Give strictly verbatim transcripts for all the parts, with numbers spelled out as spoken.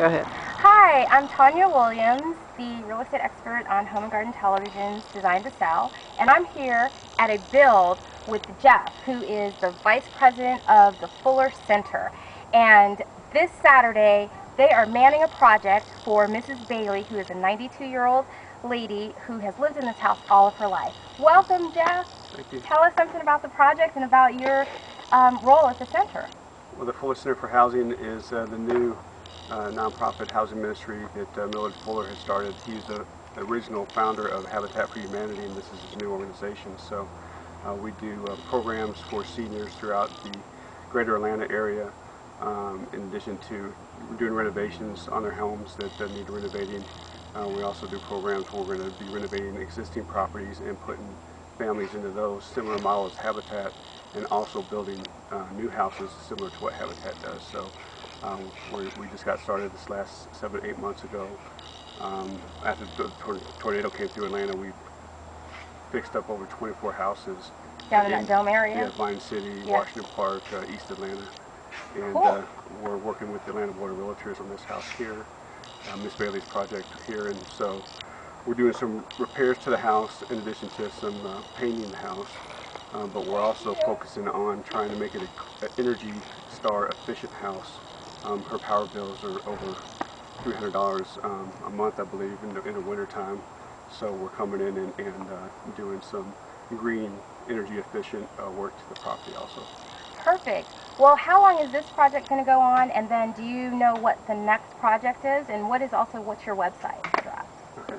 Go ahead. Hi, I'm Tanya Williams, the real estate expert on Home and Garden Television's Designed to Sell, and I'm here at a build with Jeff, who is the vice president of the Fuller Center. And this Saturday, they are manning a project for Missus Bailey, who is a ninety-two-year-old lady who has lived in this house all of her life. Welcome, Jeff. Thank you. Tell us something about the project and about your um, role at the center. Well, the Fuller Center for Housing is uh, the new uh, nonprofit housing ministry that uh, Millard Fuller has started. He's the original founder of Habitat for Humanity, and this is his new organization. So uh, we do uh, programs for seniors throughout the Greater Atlanta area. Um, in addition to doing renovations on their homes that, that need renovating, uh, we also do programs where we're going to be renovating existing properties and putting families into those, similar models to Habitat, and also building uh, new houses similar to what Habitat does. So um, we just got started this last seven, eight months ago. Um, after the tor tornado came through Atlanta, we fixed up over twenty-four houses. Down in that dome area? Yeah, Vine City, yeah. Washington Park, uh, East Atlanta. And cool. uh, we're working with the Atlanta Board of Realtors on this house here, uh, Miss Bailey's project here, and so we're doing some repairs to the house in addition to some uh, painting the house, um, but we're also focusing on trying to make it an Energy Star efficient house. Um, her power bills are over three hundred dollars um, a month, I believe, in the, in the winter time, so we're coming in and, and uh, doing some green, energy efficient uh, work to the property also. Perfect. Well, how long is this project going to go on, and then do you know what the next project is, and what is also, what's your website address? Okay.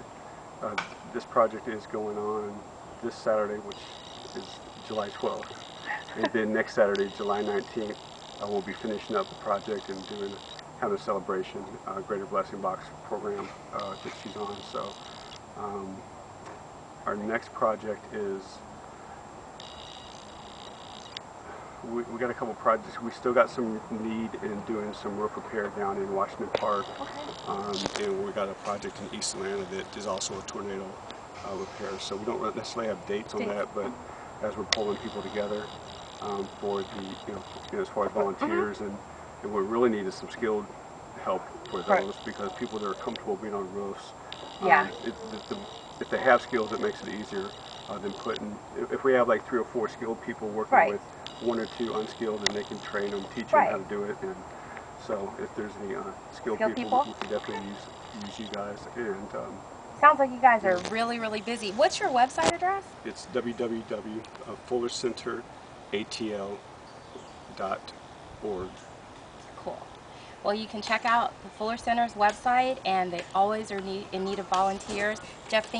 Uh, this project is going on this Saturday, which is July twelfth, and then next Saturday, July nineteenth, uh, we'll be finishing up the project and doing, having a celebration, uh, Greater Blessing Box program uh, that she's on. So um, our next project is... We, we got a couple projects. We still got some need in doing some roof repair down in Washington Park, okay. um, and we got a project in East Atlanta that is also a tornado uh, repair. So we don't necessarily have dates on that, but as we're pulling people together um, for the, you know, you know, as far as volunteers, mm-hmm. and, and we really need is some skilled help for those, right. because people that are comfortable being on roofs, um, yeah. it, the, the, if they have skills, it makes it easier uh, than putting. If we have like three or four skilled people working right. with one or two unskilled, and they can train them, teach them right. how to do it. And so if there's any uh, skilled, skilled people, people, we can definitely use, use you guys. And um, sounds like you guys are really, really busy. What's your website address? It's w w w dot fuller center a t l dot org. Cool. Well, you can check out the Fuller Center's website, and they always are need, in need of volunteers. Jeff, thank